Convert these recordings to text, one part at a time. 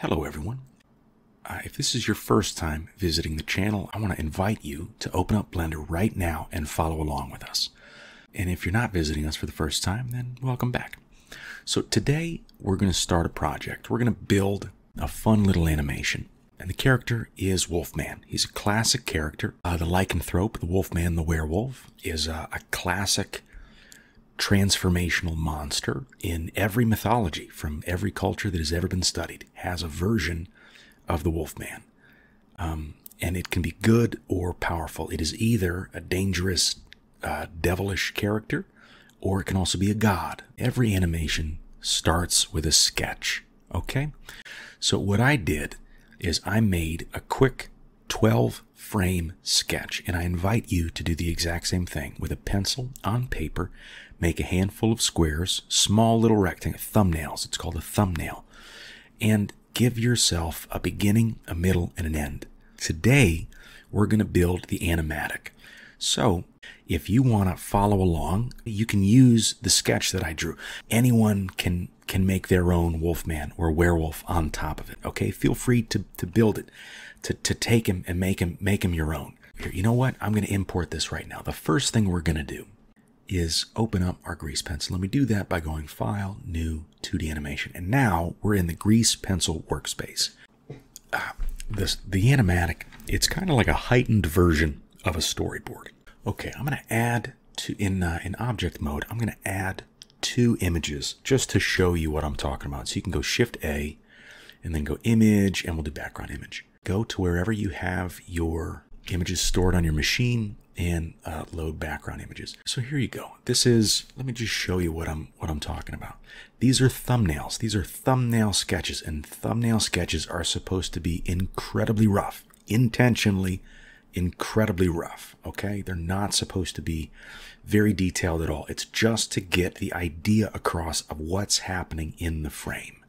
Hello everyone. If this is your first time visiting the channel, I want to invite you to open up Blender right now and follow along with us. And if you're not visiting us for the first time, then welcome back. So today we're going to start a project. We're going to build a fun little animation. And the character is Wolfman. He's a classic character. The lycanthrope, the Wolfman, the werewolf, is a classic transformational monster in every mythology from every culture that has ever been studied has a version of the Wolfman. And it can be good or powerful. It is either a dangerous, devilish character, or it can also be a god. Every animation starts with a sketch, okay? So what I did is I made a quick 12-frame sketch, and I invite you to do the exact same thing. With a pencil on paper, make a handful of squares, small little rectangles, thumbnails, it's called a thumbnail, and give yourself a beginning, a middle, and an end. Today, we're going to build the animatic. So, if you want to follow along, you can use the sketch that I drew. Anyone can make their own Wolfman or werewolf on top of it, okay? Feel free to build it, to take him and make him your own. Here, you know what? I'm going to import this right now. The first thing we're going to do is open up our Grease Pencil, and we do that by going File, New, 2D Animation, and now we're in the Grease Pencil workspace. The animatic, it's kind of like a heightened version of a storyboard. Okay, I'm going to add in object mode, I'm going to add two images just to show you what I'm talking about. So you can go Shift A, and then go Image, and we'll do Background Image. Go to wherever you have your images stored on your machine, and load background images. So here you go. This is, let me just show you what I'm talking about. These are thumbnails. These are thumbnail sketches, and thumbnail sketches are supposed to be incredibly rough, intentionally incredibly rough, okay? They're not supposed to be very detailed at all. It's just to get the idea across of what's happening in the frame.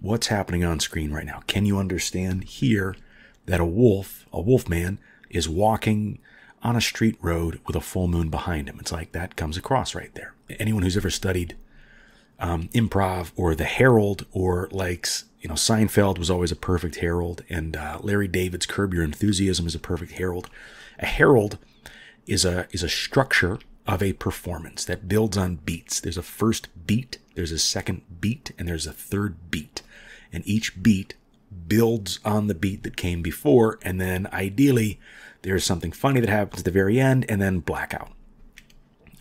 What's happening on screen right now? Can you understand here that a wolfman is walking on a street road with a full moon behind him? It's like that comes across right there. Anyone who's ever studied improv or the Harold, or like, you know, Seinfeld was always a perfect Harold, and Larry David's Curb Your Enthusiasm is a perfect Harold. A Harold is a structure of a performance that builds on beats. There's a first beat, there's a second beat, and there's a third beat. And each beat builds on the beat that came before, and then ideally there's something funny that happens at the very end, and then blackout.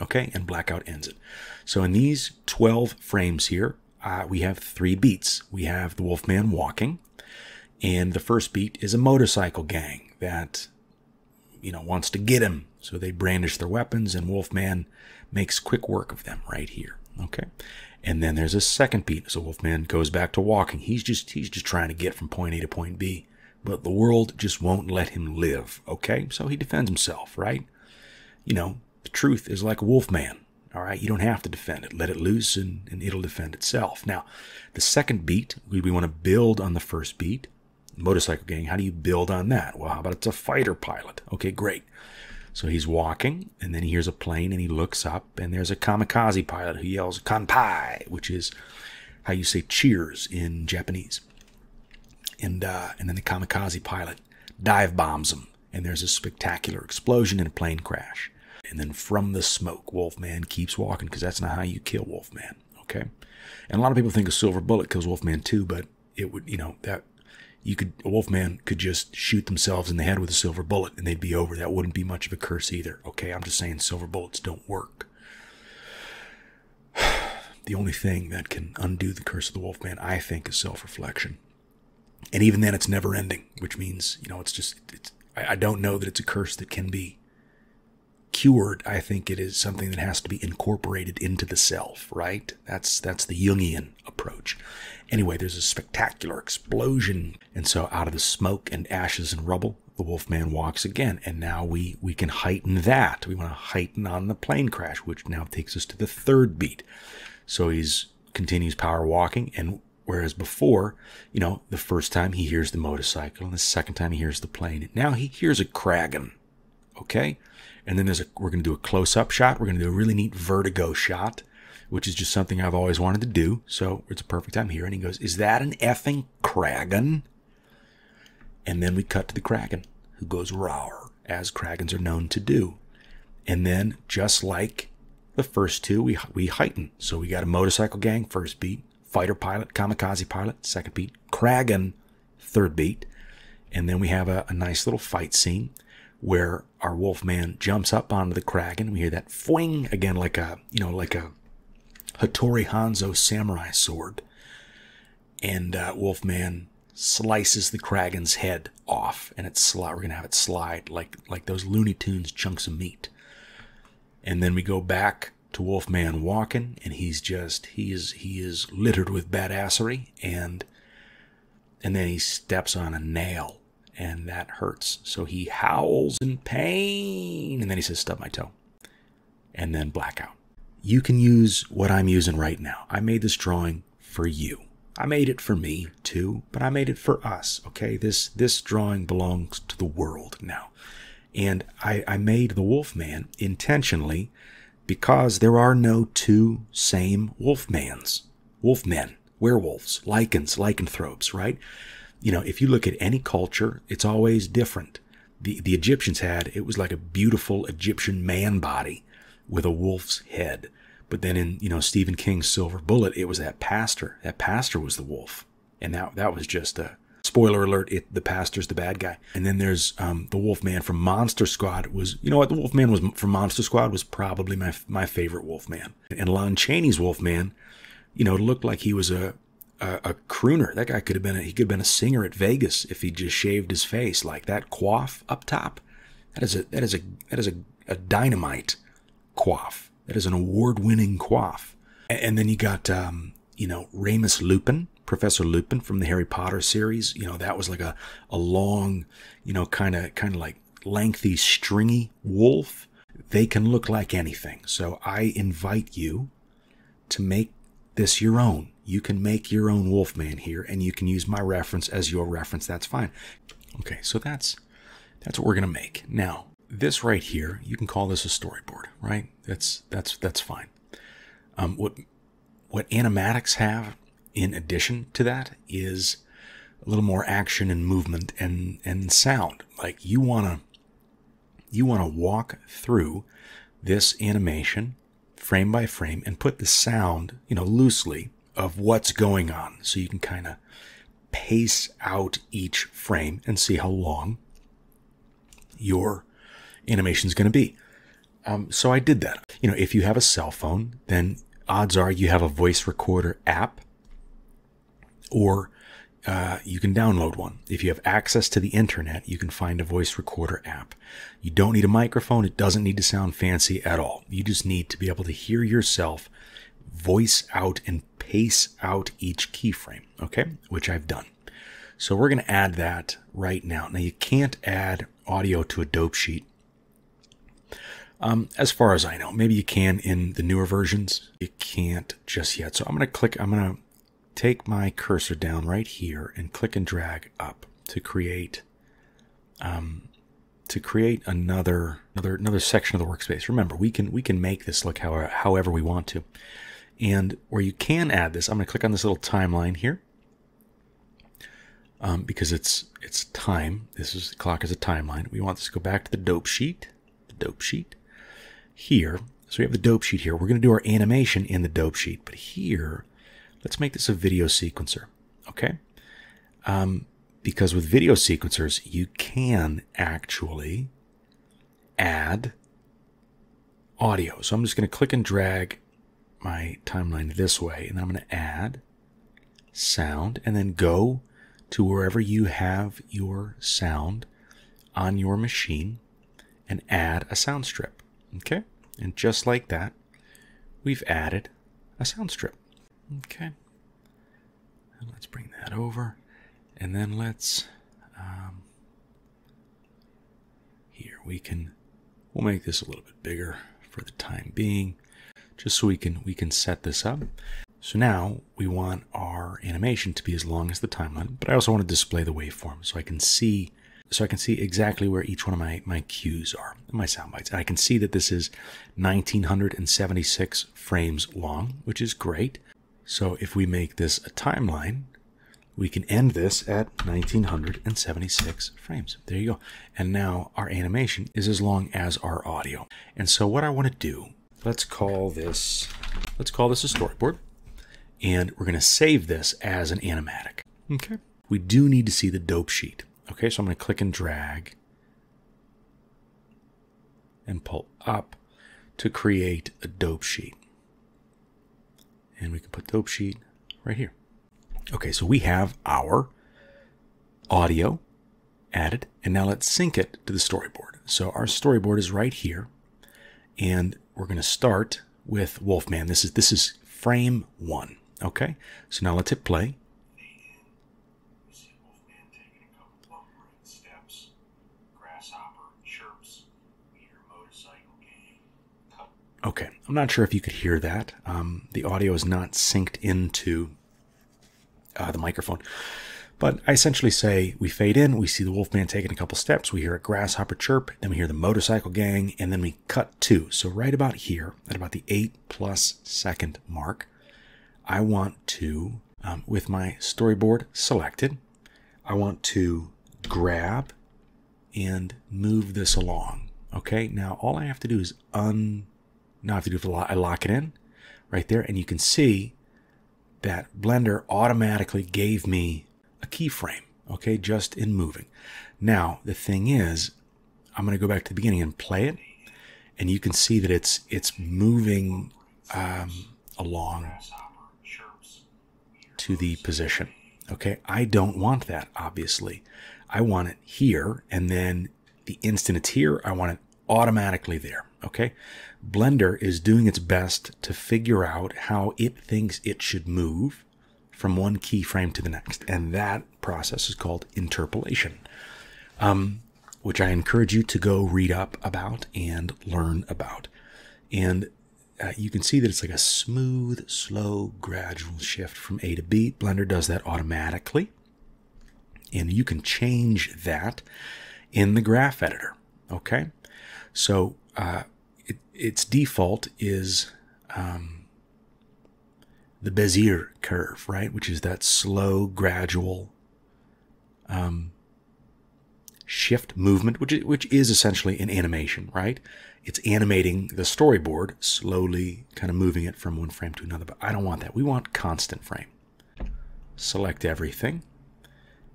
Okay, and blackout ends it. So in these 12 frames here, we have three beats. We have the Wolfman walking, and the first beat is a motorcycle gang that, you know, wants to get him. So they brandish their weapons, and Wolfman makes quick work of them right here. Okay, and then there's a second beat. So Wolfman goes back to walking. He's just trying to get from point A to point B, but the world just won't let him live, okay? So he defends himself, right? You know, the truth is like a Wolfman, all right? You don't have to defend it. Let it loose, and it'll defend itself. Now, the second beat, we want to build on the first beat. Motorcycle gang, how do you build on that? Well, how about it's a fighter pilot? Okay, great. So he's walking, and then he hears a plane, and he looks up, and there's a kamikaze pilot who yells, "Kanpai," which is how you say cheers in Japanese. And then the kamikaze pilot dive bombs him, and there's a spectacular explosion and a plane crash. And then from the smoke, Wolfman keeps walking, because that's not how you kill Wolfman, okay? And a lot of people think a Silver Bullet kills Wolfman too, but it would, you know, that you could, a Wolfman could just shoot themselves in the head with a Silver Bullet, and they'd be over. That wouldn't be much of a curse either, okay? I'm just saying Silver Bullets don't work. The only thing that can undo the curse of the Wolfman, I think, is self-reflection. And even then, it's never-ending, which means, you know, it's just, I don't know that it's a curse that can be cured. I think it is something that has to be incorporated into the self, right? That's the Jungian approach. Anyway, there's a spectacular explosion. And so out of the smoke and ashes and rubble, the Wolfman walks again. And now we can heighten that. We want to heighten on the plane crash, which now takes us to the third beat. So he's continues power walking, and whereas before, you know, the first time he hears the motorcycle, and the second time he hears the plane. Now he hears a Kraken, okay? And then we're going to do a close-up shot. We're going to do a really neat vertigo shot. which is just something I've always wanted to do. So it's a perfect time here. And he goes, is that an effing Kraken? And then we cut to the Kraken, who goes rawr, as Krakens are known to do. And then, just like the first two, we heighten. So we got a motorcycle gang, first beat, fighter pilot, kamikaze pilot, second beat, Kraken, third beat. And then we have a nice little fight scene where our Wolfman jumps up onto the Kraken. We hear that fwing again, like a, you know, like a Hattori Hanzo samurai sword. And Wolfman slices the Kraken's head off, and we're gonna have it slide like those Looney Tunes chunks of meat. And then we go back to Wolfman walking, and he's just he is littered with badassery, and then he steps on a nail, and that hurts. So he howls in pain, and then he says, "Stub my toe," and then blackout. You can use what I'm using right now. I made this drawing for you. I made it for me too, but I made it for us. Okay, this drawing belongs to the world now. And I made the Wolfman intentionally because there are no two same Wolfmans. Wolfmen, werewolves, lycans, lycanthropes, right? You know, if you look at any culture, it's always different. The Egyptians had, it was like a beautiful Egyptian man body with a wolf's head. But then in, you know, Stephen King's Silver Bullet, it was that pastor. That pastor was the wolf. And that was just a... Spoiler alert, the pastor's the bad guy. And then there's the Wolfman from Monster Squad was... You know what? The Wolfman was from Monster Squad was probably my favorite Wolfman. And Lon Chaney's Wolfman, you know, looked like he was a crooner. That guy could have been... he could have been a singer at Vegas if he just shaved his face. Like that coif up top. That is a dynamite coif. That is an award-winning coif. And then you got, you know, Remus Lupin, Professor Lupin from the Harry Potter series. You know, that was like a long, you know, kind of like lengthy, stringy wolf. They can look like anything. So I invite you to make this your own. You can make your own Wolfman here, and you can use my reference as your reference. That's fine. Okay, so that's what we're gonna make now. This right here, you can call this a storyboard, right? That's fine. What animatics have in addition to that is a little more action and movement and sound. Like you wanna walk through this animation frame by frame and put the sound, you know, loosely of what's going on, so you can kind of pace out each frame and see how long your animation is going to be. So I did that. You know, if you have a cell phone, then odds are you have a voice recorder app, or you can download one. If you have access to the internet, you can find a voice recorder app. You don't need a microphone. It doesn't need to sound fancy at all. You just need to be able to hear yourself voice out and pace out each keyframe, okay? Which I've done. So we're going to add that right now. Now, you can't add audio to a dope sheet. As far as I know, maybe you can in the newer versions. You can't just yet. So I'm going to take my cursor down right here and click and drag up to create another section of the workspace. Remember, we can make this look however we want to. And where you can add this, I'm going to click on this little timeline here. Because it's time. This is the clock is a timeline. We want this to go back to the dope sheet. The dope sheet here. So we have the dope sheet here. We're going to do our animation in the dope sheet, but here, let's make this a video sequencer, okay? Because with video sequencers, you can actually add audio. So I'm just going to click and drag my timeline this way, and then I'm going to add sound, and then go to wherever you have your sound on your machine and add a sound strip, okay? And just like that, we've added a sound strip, okay? And let's bring that over, and then let's, here we'll make this a little bit bigger for the time being, just so we can set this up. So now we want our animation to be as long as the timeline, but I also want to display the waveform so I can see so I can see exactly where each one of my cues are, my sound bites. And I can see that this is 1976 frames long, which is great. So if we make this a timeline, we can end this at 1976 frames. There you go. And now our animation is as long as our audio. And so what I want to do, let's call this a storyboard. And we're going to save this as an animatic. Okay. We do need to see the dope sheet. Okay, so I'm going to click and drag and pull up to create a dope sheet. And we can put dope sheet right here. Okay, so we have our audio added, and now let's sync it to the storyboard. So our storyboard is right here, and we're going to start with Wolfman. This is frame one. Okay, so now let's hit play. Okay, I'm not sure if you could hear that. The audio is not synced into the microphone. But I essentially say we fade in, we see the Wolfman taking a couple steps, we hear a grasshopper chirp, then we hear the motorcycle gang, and then we cut to. So right about here, at about the 8+ second mark, I want to, with my storyboard selected, I want to grab and move this along. Okay, now all I have to do is I lock it in right there, and you can see that Blender automatically gave me a keyframe, okay, just in moving. Now, the thing is, I'm going to go back to the beginning and play it, and you can see that it's moving along to the position. Okay, I don't want that, obviously. I want it here, and then the instant it's here, I want it automatically there. Okay, Blender is doing its best to figure out how it thinks it should move from one keyframe to the next, and that process is called interpolation, which I encourage you to go read up about and learn about. And you can see that it's like a smooth, slow, gradual shift from A to B. Blender does that automatically, and you can change that in the graph editor. Okay, so its default is the Bezier curve, right? Which is that slow, gradual shift movement, which is essentially an animation, right? It's animating the storyboard, slowly kind of moving it from one frame to another. But I don't want that. We want constant frame. Select everything,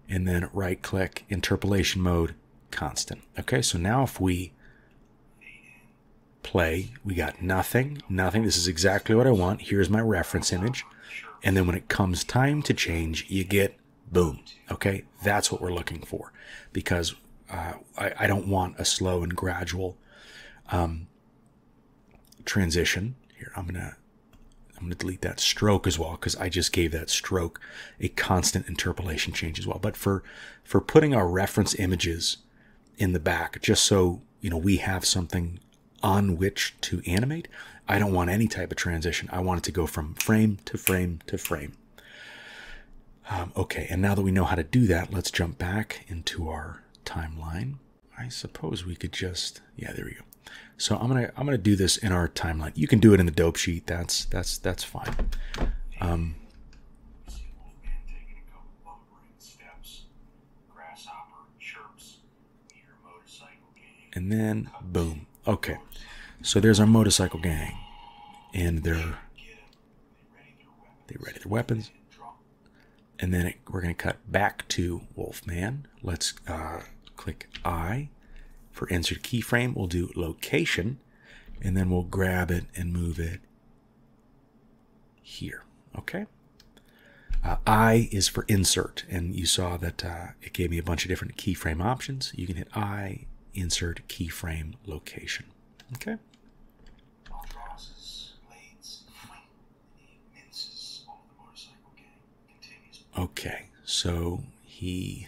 and then right-click, interpolation mode, constant. Okay, so now if we play, we got nothing. This is exactly what I want. Here's my reference image, and then when it comes time to change, you get boom. Okay, that's what we're looking for, because I don't want a slow and gradual transition here. I'm gonna delete that stroke as well, because I just gave that stroke a constant interpolation change as well. But for putting our reference images in the back, just so you know we have something on which to animate, I don't want any type of transition. I want it to go from frame to frame to frame. Okay, and now that we know how to do that, let's jump back into our timeline. I suppose we could just, yeah, there we go. So I'm gonna do this in our timeline. You can do it in the dope sheet. That's fine. And then boom. Okay, so there's our motorcycle gang, and they ready their weapons, and then we're going to cut back to Wolfman. Let's click I for insert keyframe. We'll do location, and then we'll grab it and move it here. Okay, I is for insert, and you saw that it gave me a bunch of different keyframe options. You can hit I. Insert keyframe location. Okay. Okay, so he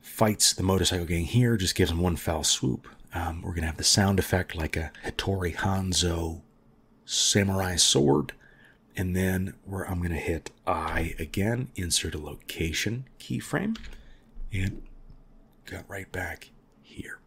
fights the motorcycle gang here, just gives him one foul swoop. We're going to have the sound effect like a Hattori Hanzo samurai sword. And then I'm going to hit I again, insert a location keyframe, and got right back here.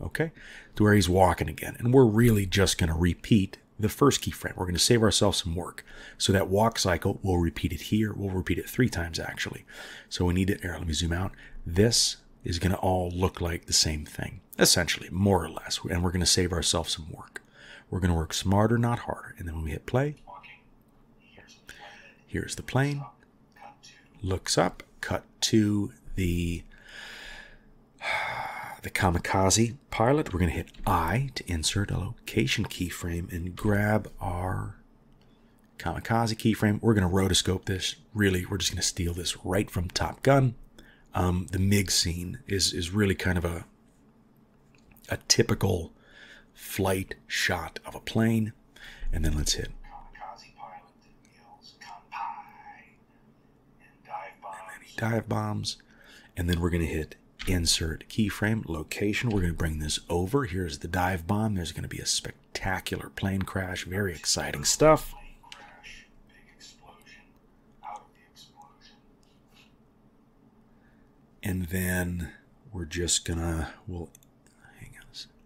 Okay, to where he's walking again. And we're really just going to repeat the first keyframe. We're going to save ourselves some work. So that walk cycle, we'll repeat it here. We'll repeat it 3 times, actually. So we need it here. Let me zoom out. This is going to all look like the same thing, essentially, more or less. And we're going to save ourselves some work. We're going to work smarter, not harder. And then when we hit play, here's the plane. Looks up. Cut to the kamikaze pilot. We're going to hit I to insert a location keyframe and grab our kamikaze keyframe. We're going to rotoscope this. Really, we're just going to steal this right from Top Gun. The MiG scene is really kind of a typical flight shot of a plane. And then let's hit kamikaze pilot that yells Kanpai and dive bombs. And then he dive bombs. And then we're going to hit insert keyframe, location. We're going to bring this over. Here's the dive bomb. There's going to be a spectacular plane crash. Very exciting stuff. Big explosion. Out of the explosion. And then we're just going to, hang on a second.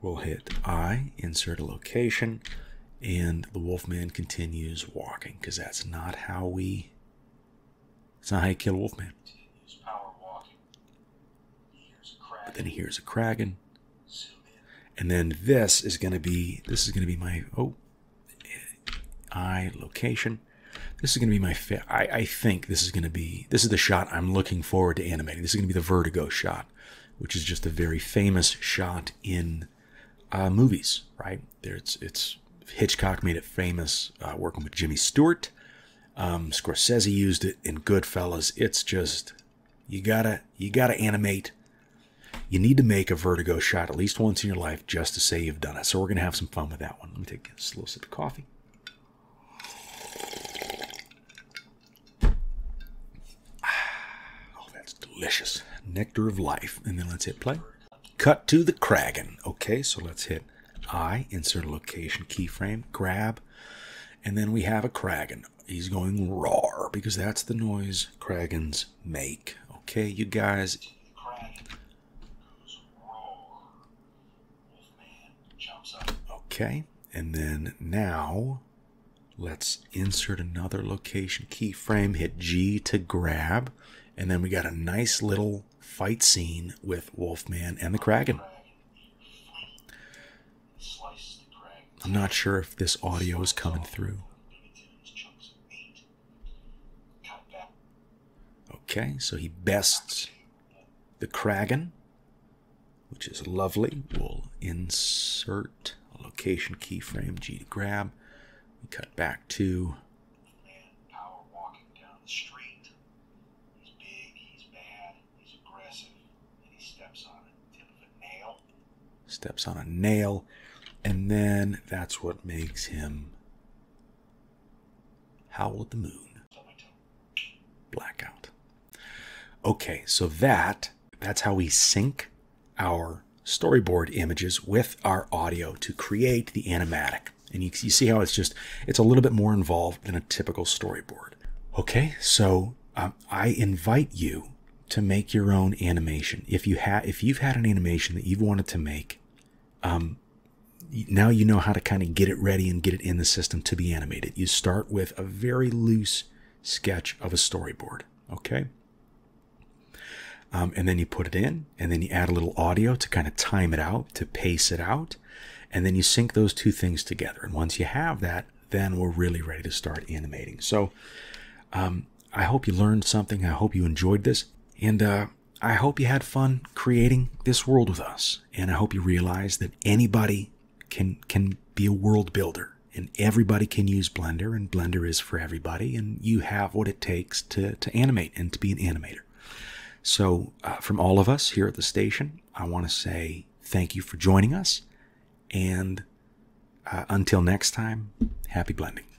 We'll hit I, insert a location, and the Wolfman continues walking, because that's not how you kill a Wolfman. But then here's a Kraken. And then this is going to be my, I location. This is going to be my, I think this is going to be, this is the shot I'm looking forward to animating. This is going to be the Vertigo shot, which is just a very famous shot in movies, right? It's Hitchcock made it famous working with Jimmy Stewart. Scorsese used it in Goodfellas. It's just, you gotta animate. You need to make a Vertigo shot at least once in your life just to say you've done it. So we're going to have some fun with that one. Let me take a slow sip of coffee. Oh, that's delicious. Nectar of life. And then let's hit play. Cut to the Kraken. Okay, so let's hit I, insert a location keyframe, grab. And then we have a Kraken. He's going roar because that's the noise Krakens make. Okay, you guys... Okay, and then now let's insert another location keyframe, hit G to grab, and then we got a nice little fight scene with Wolfman and the Kraken. I'm not sure if this audio is coming through. Okay, so he bests the Kraken, which is lovely. We'll insert a location keyframe, G to grab. We cut back to Manpower walking down the street. He's big, he's bad, he's aggressive, and he steps on a tip of a nail. Steps on a nail, and then that's what makes him howl at the moon. Blackout. Okay, so that's how we sync our storyboard images with our audio to create the animatic. And you see how it's a little bit more involved than a typical storyboard. Okay, so I invite you to make your own animation. If you've had an animation that you've wanted to make, now you know how to kind of get it ready and get it in the system to be animated. You start with a very loose sketch of a storyboard, okay? And then you put it in, and then you add a little audio to kind of time it out, to pace it out, and then you sync those two things together. And once you have that, then we're really ready to start animating. So I hope you learned something. I hope you enjoyed this. And I hope you had fun creating this world with us. And I hope you realize that anybody can be a world builder, and everybody can use Blender, and Blender is for everybody, and you have what it takes to animate and to be an animator. So from all of us here at the station, I want to say thank you for joining us. And until next time, happy blending.